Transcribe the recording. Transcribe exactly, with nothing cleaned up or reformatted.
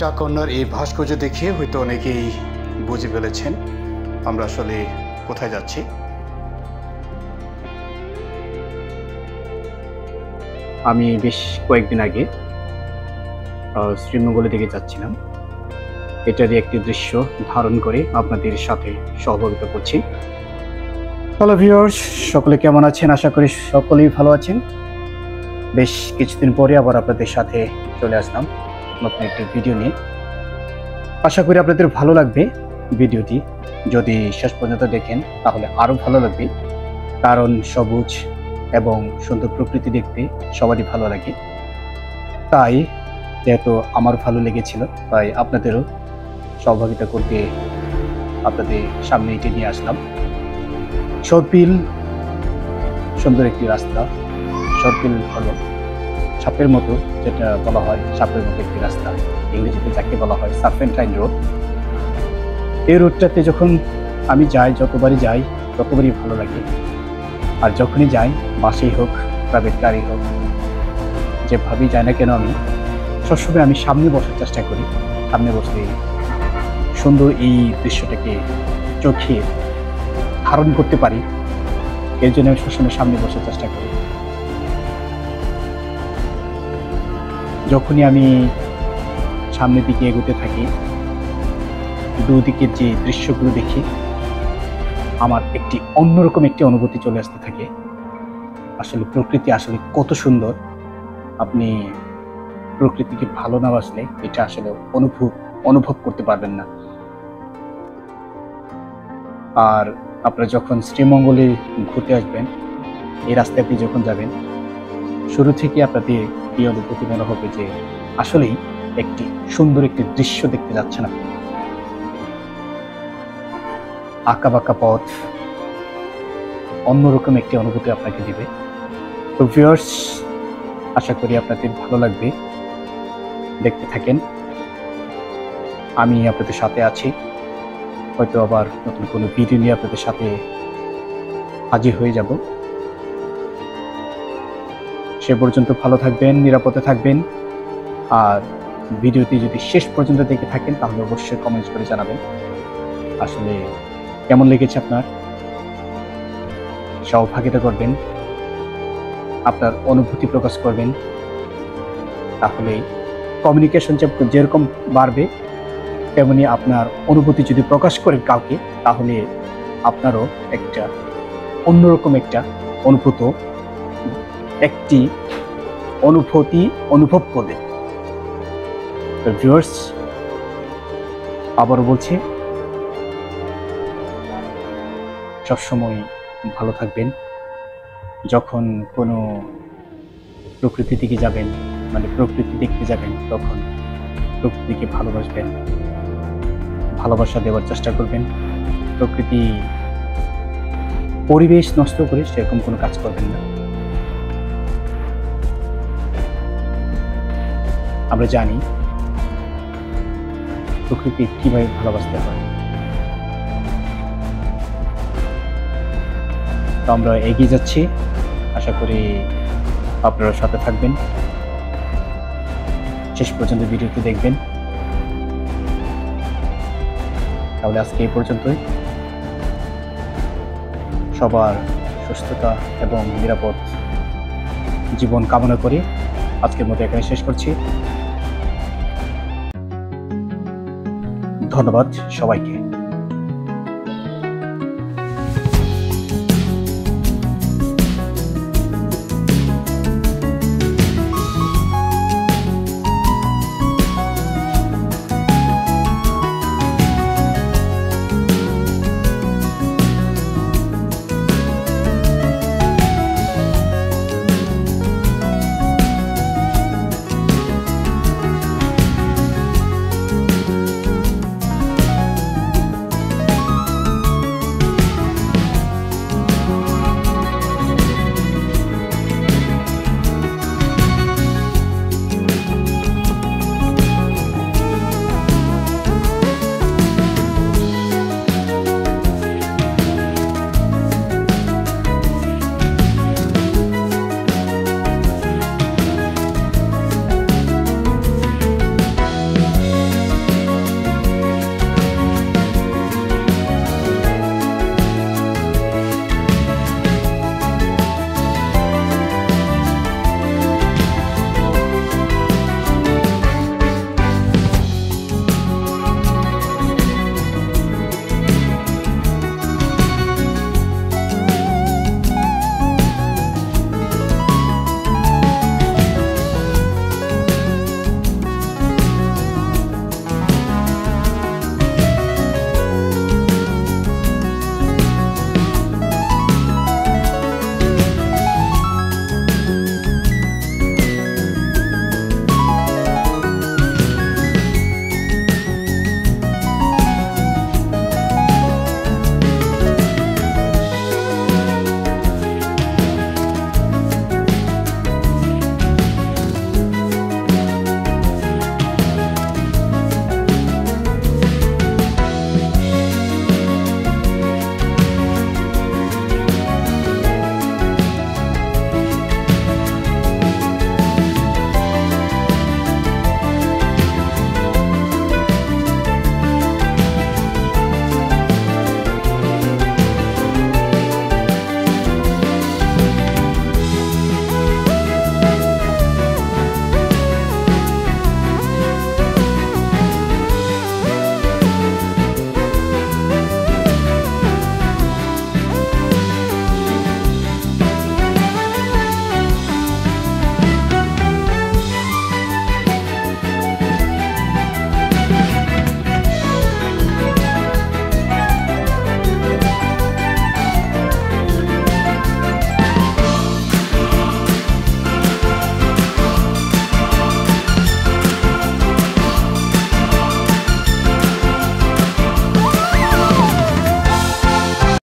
চাকন্যার এই ভাস্কর্য দেখে হয়তো অনেকেই বুঝে ফেলেছেন আমরা আসলে কোথায় যাচ্ছি। আমি বেশ কয়েকদিন আগে শ্রীমঙ্গলের দিকে যাচ্ছিলাম, এটারই একটি দৃশ্য ধারণ করে আপনাদের সাথে সহযোগিতা করছি। হ্যালো ভিউয়ার্স, সকলে কেমন আছেন? আশা করি সকলেই ভালো আছেন। বেশ কিছুদিন পরে আবার আপনাদের সাথে চলে আসলাম নতুন একটি ভিডিও নিয়ে। আশা করি আপনাদের ভালো লাগবে ভিডিওটি। যদি শেষ পর্যন্ত দেখেন তাহলে আরও ভালো লাগবে, কারণ সবুজ এবং সুন্দর প্রকৃতি দেখতে সবারই ভালো লাগে। তাই যেহেতু আমার ভালো লেগেছিল, তাই আপনাদেরও সহযোগিতা করতে আপনাদের সামনে এটি নিয়ে আসলাম। সর্পিল সুন্দর একটি রাস্তা। সর্পিল হল সাপের মতো, যেটা বলা হয় সাপের মতো একটি রাস্তা, ইংরেজিতে যাকে বলা হয় সার্পেন্টাইন রোড। এই রোডটাতে যখন আমি যাই, যতবারই যাই ততবারই ভালো লাগে। আর যখনই যাই, বাসেই হোক, প্রাইভেট গাড়ি হোক, যেভাবেই যাই না কেন, আমি সবসময় আমি সামনে বসার চেষ্টা করি। সামনে বসলে সুন্দর এই দৃশ্যটাকে চোখে ধারণ করতে পারি, এর জন্য আমি সবসময় সামনে বসার চেষ্টা করি। যখনই আমি সামনের দিকে এগোতে থাকি, দুদিকের যে দৃশ্যগুলো দেখি, আমার একটি অন্যরকম একটি অনুভূতি চলে আসতে থাকে। আসলে প্রকৃতি আসলে কত সুন্দর! আপনি প্রকৃতিকে ভালো না বাসলে এটা আসলে অনুভব অনুভব করতে পারবেন না। আর আপনারা যখন শ্রীমঙ্গলে ঘুরতে আসবেন, এই রাস্তায় আপনি যখন যাবেন, শুরু থেকে আপনাদের এই অনুভূতি মনে হবে যে আসলেই একটি সুন্দর একটি দৃশ্য দেখতে যাচ্ছেন আপনি। আঁকা বাঁকা পথ অন্যরকম একটি অনুভূতি আপনাকে দিবে। তো ভিউয়ার্স, আশা করি আপনাদের ভালো লাগবে, দেখতে থাকেন। আমি আপনাদের সাথে আছি, হয়তো আবার নতুন কোনো ভিডিও নিয়ে আপনাদের সাথে হাজির হয়ে যাব। সে পর্যন্ত ভালো থাকবেন, নিরাপদে থাকবেন। আর ভিডিওটি যদি শেষ পর্যন্ত দেখে থাকেন তাহলে অবশ্যই কমেন্টস করে জানাবেন আসলে কেমন লেগেছে আপনার। সহভাগিতা করবেন, আপনার অনুভূতি প্রকাশ করবেন, তাহলে কমিউনিকেশন যেরকম বাড়বে, তেমনি আপনার অনুভূতি যদি প্রকাশ করেন কাউকে, তাহলে আপনারও একটা অন্যরকম একটা অনুভূত একটি অনুভূতি অনুভব করবে। ভিউয়ার্স, আবারও বলছি, সবসময় ভালো থাকবেন। যখন কোনো প্রকৃতি দিকে যাবেন, মানে প্রকৃতি দেখতে যাবেন, তখন প্রকৃতিকে ভালোবাসবেন, ভালোবাসা দেওয়ার চেষ্টা করবেন। প্রকৃতি পরিবেশ নষ্ট করে সেরকম কোনো কাজ করবেন না। আমরা জানি প্রকৃতি কীভাবে ভালোবাসতে হয়। তো আমরা এগিয়ে যাচ্ছি, আশা করি আপনারা সাথে থাকবেন, শেষ পর্যন্ত ভিডিওটি দেখবেন। তাহলে আজকে এই পর্যন্তই। সবার সুস্থতা এবং নিরাপদ জীবন কামনা করে আজকের মতো এখানে শেষ করছি। ধন্যবাদ সবাইকে।